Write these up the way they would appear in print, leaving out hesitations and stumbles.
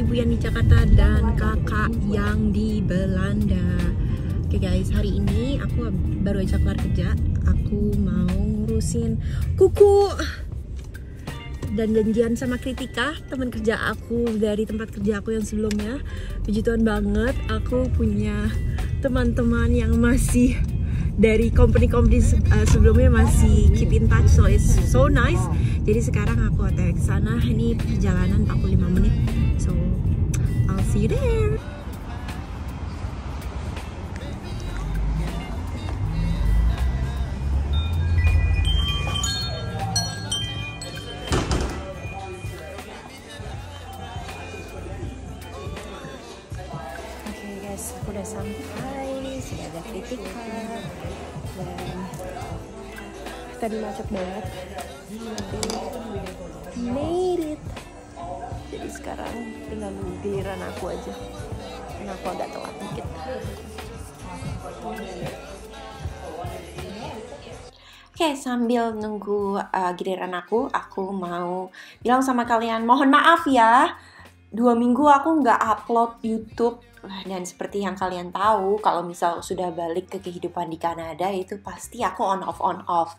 ibu yang di Jakarta dan kakak yang di Belanda. Oke guys, hari ini aku baru aja keluar kerja. Aku mau ngurusin kuku dan janjian sama Kritika, teman kerja aku dari tempat kerja aku yang sebelumnya. Puji Tuhan banget, aku punya teman-teman yang masih dari company-company sebelumnya masih keep in touch, so it's so nice. Jadi sekarang aku otw ke sana, ini perjalanan 45 menit. So I'll see you there. Aku udah sampai, sudah ada Kritika dan tadi macet banget, tapi made it. Jadi sekarang tinggal giliran aku aja, karena aku agak telat dikit. Oke, sambil nunggu giliran aku mau bilang sama kalian, mohon maaf ya, 2 minggu aku nggak upload YouTube. Dan seperti yang kalian tahu, kalau misal sudah balik ke kehidupan di Kanada itu pasti aku on off.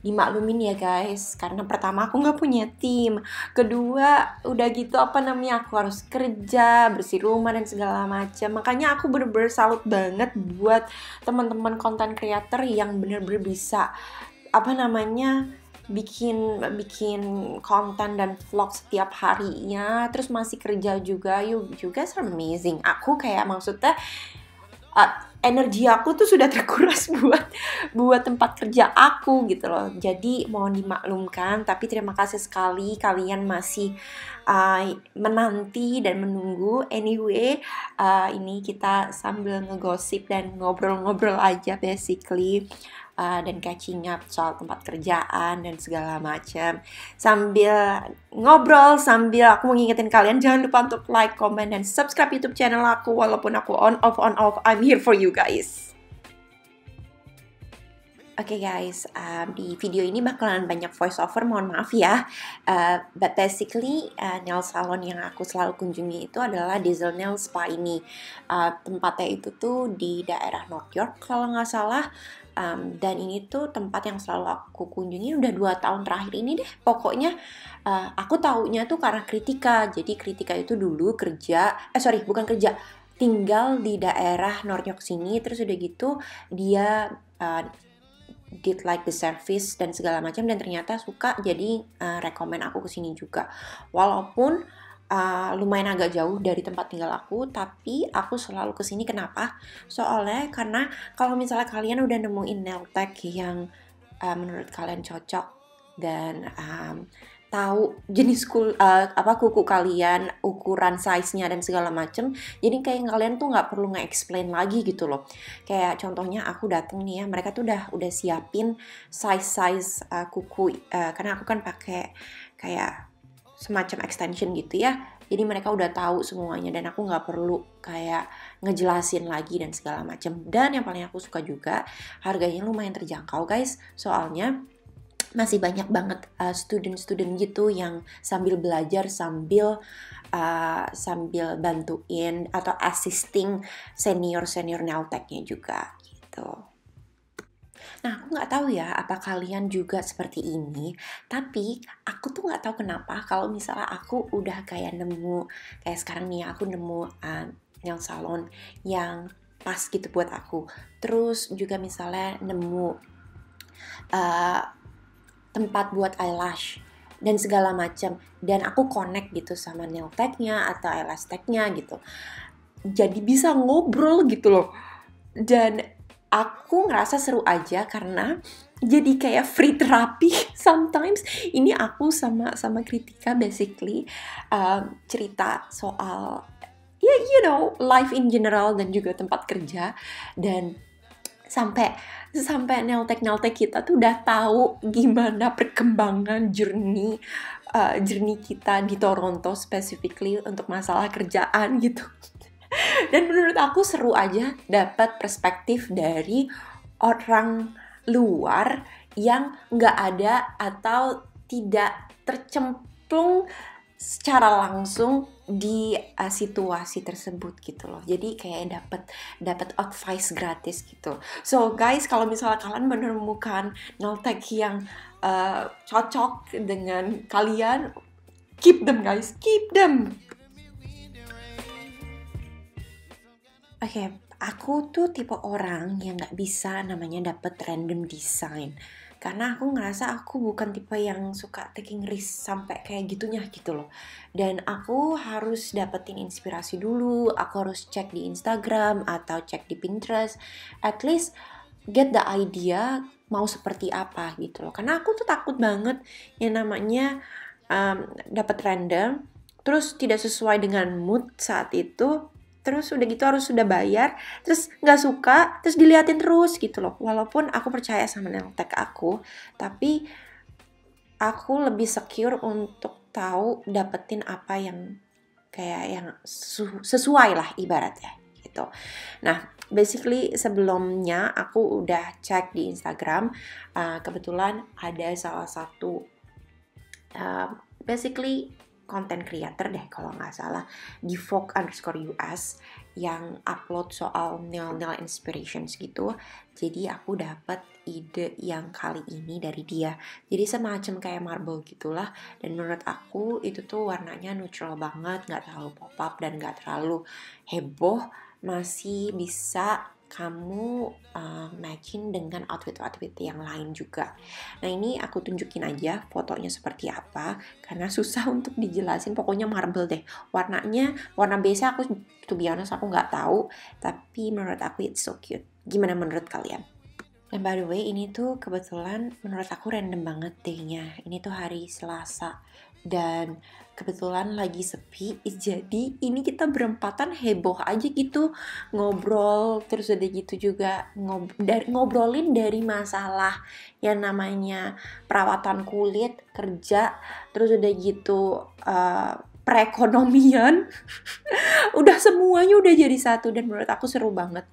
Dimaklumin ya guys, karena pertama aku nggak punya tim, kedua udah gitu aku harus kerja, bersih rumah dan segala macam. Makanya aku bener-bener salut banget buat teman-teman content creator yang bener-bener bisa bikin konten dan vlog setiap harinya, terus masih kerja juga. You guys are amazing. Aku kayak maksudnya energi aku tuh sudah terkuras buat tempat kerja aku gitu loh. Jadi mohon dimaklumkan, tapi terima kasih sekali kalian masih menanti dan menunggu. Anyway, ini kita sambil ngegosip dan ngobrol-ngobrol aja basically. Dan catching up soal tempat kerjaan dan segala macam. Sambil ngobrol, sambil aku mengingetin kalian jangan lupa untuk like, comment, dan subscribe YouTube channel aku. Walaupun aku on off, I'm here for you guys. Oke guys, di video ini bakalan banyak voice over, mohon maaf ya. But basically, nail salon yang aku selalu kunjungi itu adalah Dazzle Nail Spa ini. Tempatnya itu tuh di daerah North York kalau nggak salah. Dan ini tuh tempat yang selalu aku kunjungi udah 2 tahun terakhir ini deh. Pokoknya aku taunya tuh karena Kritika. Jadi Kritika itu dulu tinggal di daerah North York sini. Terus udah gitu dia did like the service dan segala macam, dan ternyata suka, jadi rekomen aku kesini juga. Walaupun lumayan agak jauh dari tempat tinggal aku, tapi aku selalu kesini. Kenapa? Soalnya karena kalau misalnya kalian udah nemuin nail tech yang menurut kalian cocok dan tahu jenis kuku kalian, ukuran size-nya dan segala macem, jadi kayak kalian tuh nggak perlu nge-explain lagi gitu loh. Kayak contohnya aku dateng nih ya, mereka tuh udah siapin size kuku, karena aku kan pakai kayak semacam extension gitu ya, jadi mereka udah tahu semuanya dan aku nggak perlu kayak ngejelasin lagi dan segala macam. Dan yang paling aku suka juga, harganya lumayan terjangkau guys, soalnya masih banyak banget student-student gitu yang sambil belajar sambil bantuin atau assisting senior nail tech-nya juga gitu. Nah, aku nggak tahu ya apa kalian juga seperti ini, tapi aku tuh nggak tahu kenapa kalau misalnya aku udah kayak sekarang nih aku nemu nail salon yang pas gitu buat aku. Terus juga misalnya nemu tempat buat eyelash dan segala macam, dan aku connect gitu sama nail tech-nya atau eyelash tech-nya gitu. Jadi bisa ngobrol gitu loh. Dan aku ngerasa seru aja karena jadi kayak free terapi. Sometimes ini aku sama Kritika basically cerita soal ya life in general dan juga tempat kerja, dan sampai nail tech kita tuh udah tahu gimana perkembangan journey kita di Toronto specifically untuk masalah kerjaan gitu. Dan menurut aku seru aja dapat perspektif dari orang luar yang nggak ada atau tidak tercemplung secara langsung di situasi tersebut gitu loh. Jadi kayak dapat advice gratis gitu. So guys, kalau misalnya kalian menemukan nail tech yang cocok dengan kalian, keep them guys, keep them. Oke, aku tuh tipe orang yang nggak bisa namanya dapet random design. Karena aku ngerasa aku bukan tipe yang suka taking risk sampai kayak gitunya gitu loh. Dan aku harus dapetin inspirasi dulu, aku harus cek di Instagram atau cek di Pinterest. At least get the idea mau seperti apa gitu loh. Karena aku tuh takut banget yang namanya dapet random, terus tidak sesuai dengan mood saat itu. Terus udah gitu harus sudah bayar, terus nggak suka, terus diliatin terus gitu loh. Walaupun aku percaya sama nail tech aku, tapi aku lebih secure untuk tahu dapetin apa yang kayak yang sesuai lah ibaratnya gitu. Nah, basically sebelumnya aku udah cek di Instagram, kebetulan ada salah satu basically konten creator deh kalau nggak salah di Vogue_US yang upload soal nail inspirations gitu. Jadi aku dapat ide yang kali ini dari dia. Jadi semacam kayak marble gitulah. Dan menurut aku itu tuh warnanya neutral banget, nggak terlalu pop up dan nggak terlalu heboh. Masih bisa kamu matching dengan outfit yang lain juga. Nah ini aku tunjukin aja fotonya seperti apa karena susah untuk dijelasin. Pokoknya marble deh. Warnanya warna base aku to be honest aku nggak tahu. Tapi menurut aku it's so cute. Gimana menurut kalian? Dan by the way ini tuh kebetulan menurut aku random banget daynya. Ini tuh hari Selasa dan kebetulan lagi sepi, jadi ini kita berempatan heboh aja gitu, ngobrol. Terus udah gitu juga ngobrolin dari masalah yang namanya perawatan kulit, kerja, terus udah gitu perekonomian. Udah semuanya udah jadi satu dan menurut aku seru banget.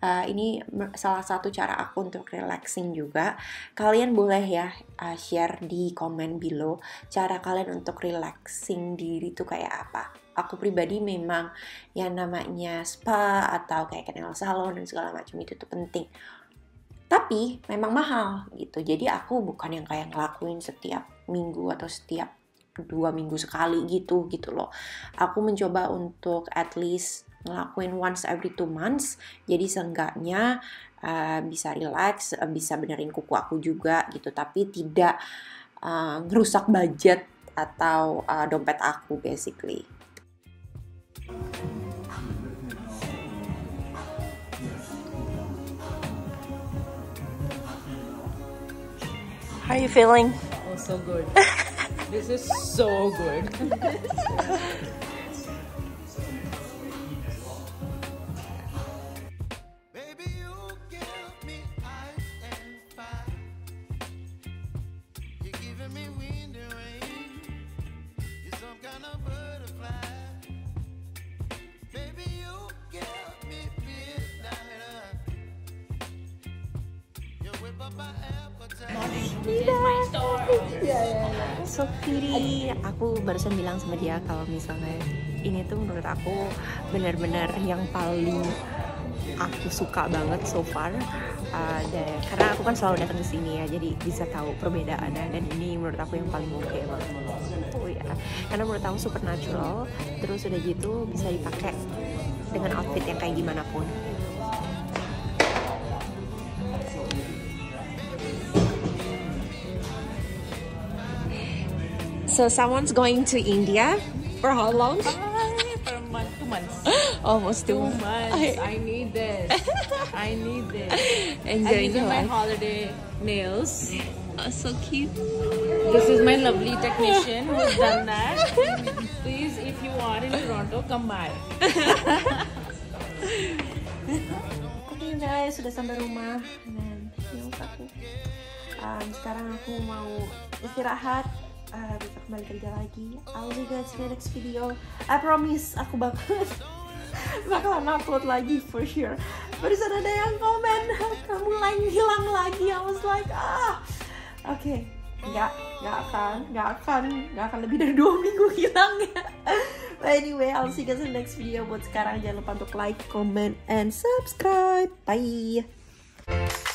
Ini salah satu cara aku untuk relaxing juga. Kalian boleh ya share di komen below cara kalian untuk relaxing diri tuh kayak apa. Aku pribadi memang yang namanya spa atau kayak nail salon dan segala macam itu tuh penting. Tapi memang mahal gitu. Jadi aku bukan yang kayak ngelakuin setiap minggu atau setiap 2 minggu sekali gitu loh. Aku mencoba untuk at least ngelakuin once every 2 months, jadi seenggaknya bisa relax, bisa benerin kuku aku juga gitu, tapi tidak ngerusak budget atau dompet aku basically. How are you feeling? Oh, so good. This is so good. So pretty. Aku barusan bilang sama dia kalau misalnya ini tuh menurut aku benar-benar yang paling aku suka banget so far. Karena aku kan selalu datang ke sini ya, jadi bisa tahu perbedaannya. Dan ini menurut aku yang paling oke banget. Oh ya, karena menurut aku super natural. Terus udah gitu bisa dipakai dengan outfit yang kayak gimana pun. So someone's going to India for how long? For a month, 2 months. Almost 2 months. I need this. I need this. Enjoying my holiday nails. Oh, so cute. This is my lovely technician who's done that. Please, if you are in Toronto, come by. Okay guys, sudah sampai rumah dan nails aku. Sekarang aku mau istirahat. Bisa kembali kerja lagi. I'll see you guys in the next video. I promise aku bakalan upload lagi for sure. Barusan ada yang komen kamu lain hilang lagi. I was like ah. Okay. nggak akan lebih dari 2 minggu hilangnya. But anyway, I'll see you guys in the next video. Buat sekarang jangan lupa untuk like, comment, and subscribe. Bye.